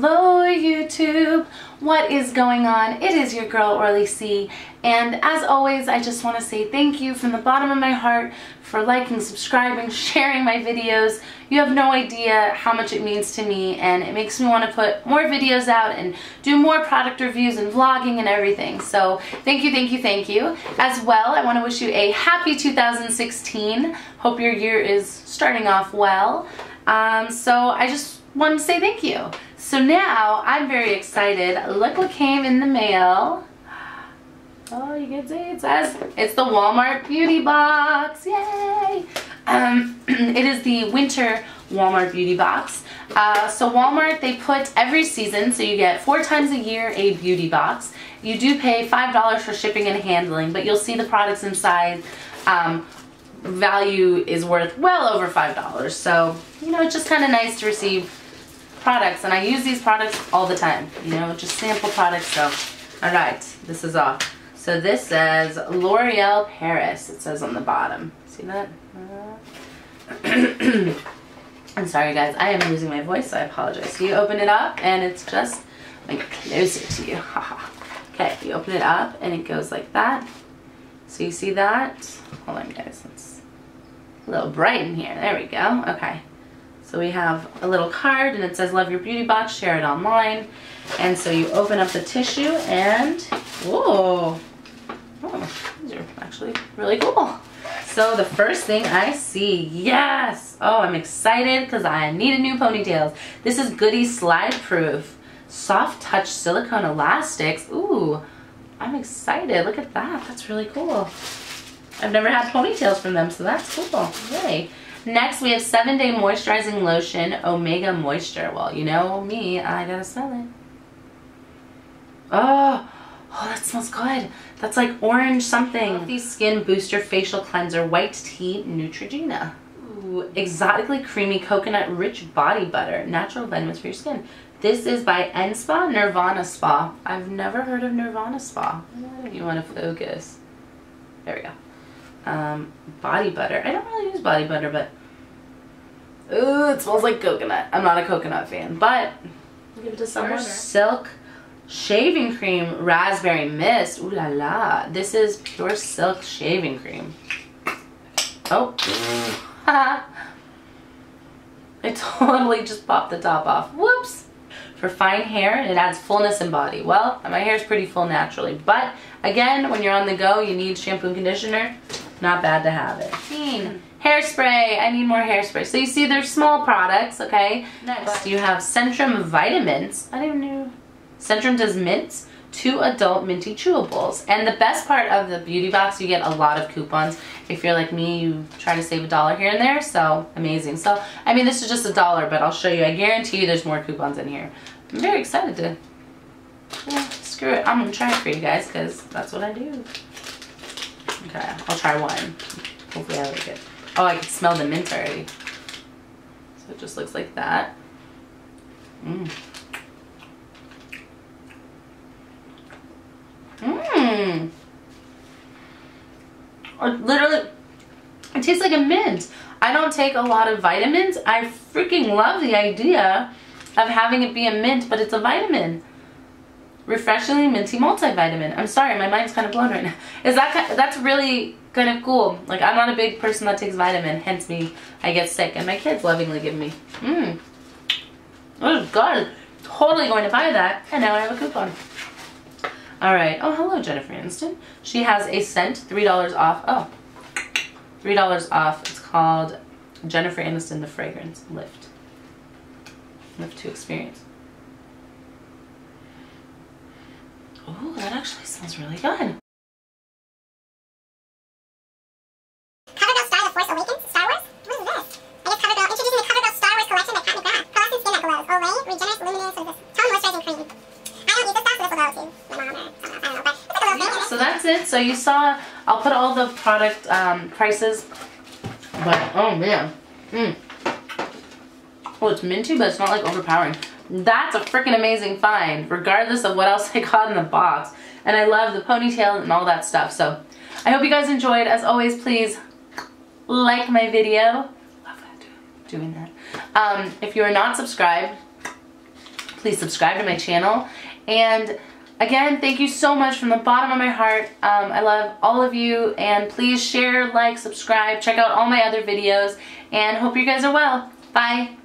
Hello YouTube, what is going on? It is your girl Orly C, and as always I just want to say thank you from the bottom of my heart for liking, subscribing, sharing my videos. You have no idea how much it means to me, and it makes me want to put more videos out and do more product reviews and vlogging and everything. So thank you, thank you, thank you. As well, I want to wish you a happy 2016. Hope your year is starting off well. So I just wanted to say thank you. So now I'm very excited. Look what came in the mail. Oh, you can see it says it's the Walmart Beauty Box. Yay! It is the winter Walmart Beauty Box. So Walmart, they put every season, so you get 4 times a year a beauty box. You do pay $5 for shipping and handling, but you'll see the products inside. Value is worth well over $5, so you know, it's just kind of nice to receive products, and I use these products all the time, you know, just sample products. So all right, this is off. So this says L'Oreal Paris, it says on the bottom, see that? I'm sorry guys, I am losing my voice, so I apologize. So you open it up and it's just like closer to you. Okay, you open it up and it goes like that. So you see that? Hold on guys, it's a little bright in here. There we go. Okay. So we have a little card and it says love your beauty box, share it online. And so you open up the tissue and whoa. Oh, these are actually really cool. So the first thing I see, yes! Oh, I'm excited because I need a new ponytail. This is Goody Slide Proof Soft Touch Silicone Elastics. Ooh. I'm excited. Look at that. That's really cool. I've never had ponytails from them, so that's cool. Yay. Next, we have 7-Day Moisturizing Lotion, Omega Moisture. Well, you know me. I gotta smell it. Oh, that smells good. That's like orange something. Healthy Skin Booster Facial Cleanser, White Tea, Neutrogena. Ooh, exotically creamy coconut-rich body butter. Natural vitamins for your skin. This is by N-Spa, Nirvana Spa. I've never heard of Nirvana Spa. You want to focus. There we go. Body butter. I don't really use body butter, but... Ooh, it smells like coconut. I'm not a coconut fan, but... I'll give it to someone. Pure Silk Shaving Cream, Raspberry Mist. Ooh la la. This is Pure Silk Shaving Cream. Oh. I totally just popped the top off. Whoops. For fine hair, and it adds fullness and body. Well, my hair is pretty full naturally, but again, when you're on the go, you need shampoo and conditioner. Not bad to have it. Hairspray. I need more hairspray. So you see, they're small products, okay? Next, you have Centrum Vitamins. I didn't even know. Centrum does mints, 2 adult minty chewables. And the best part of the beauty box, you get a lot of coupons. If you're like me, you try to save $1 here and there, so amazing. So, I mean, this is just $1, but I'll show you. I guarantee you there's more coupons in here. I'm very excited to, yeah, screw it. I'm going to try it for you guys because that's what I do. Okay, I'll try one. Hopefully I like it. Oh, I can smell the mint already. So it just looks like that. Mmm. Mmm. Literally, it tastes like a mint. I don't take a lot of vitamins. I freaking love the idea of having it be a mint, but it's a vitamin. Refreshingly minty multivitamin. I'm sorry, my mind's kind of blown right now. Is that kind of, that's really kind of cool. Like, I'm not a big person that takes vitamin, hence me, I get sick, and my kids lovingly give me. Mmm. This is good. Totally going to buy that, and now I have a coupon. Alright, oh hello Jennifer Aniston. She has a scent, $3 off, oh, $3 off. It's called Jennifer Aniston The Fragrance Lift. Lift to Experience. Oh, that actually smells really good. So you saw, I'll put all the product prices, but oh man, oh, it's minty, but it's not like overpowering. That's a freaking amazing find, regardless of what else I got in the box. And I love the ponytail and all that stuff. So I hope you guys enjoyed. As always, please like my video. Love that, doing that. If you are not subscribed, Please subscribe to my channel. And again, thank you so much from the bottom of my heart. I love all of you, and please share, like, subscribe, check out all my other videos, and hope you guys are well. Bye.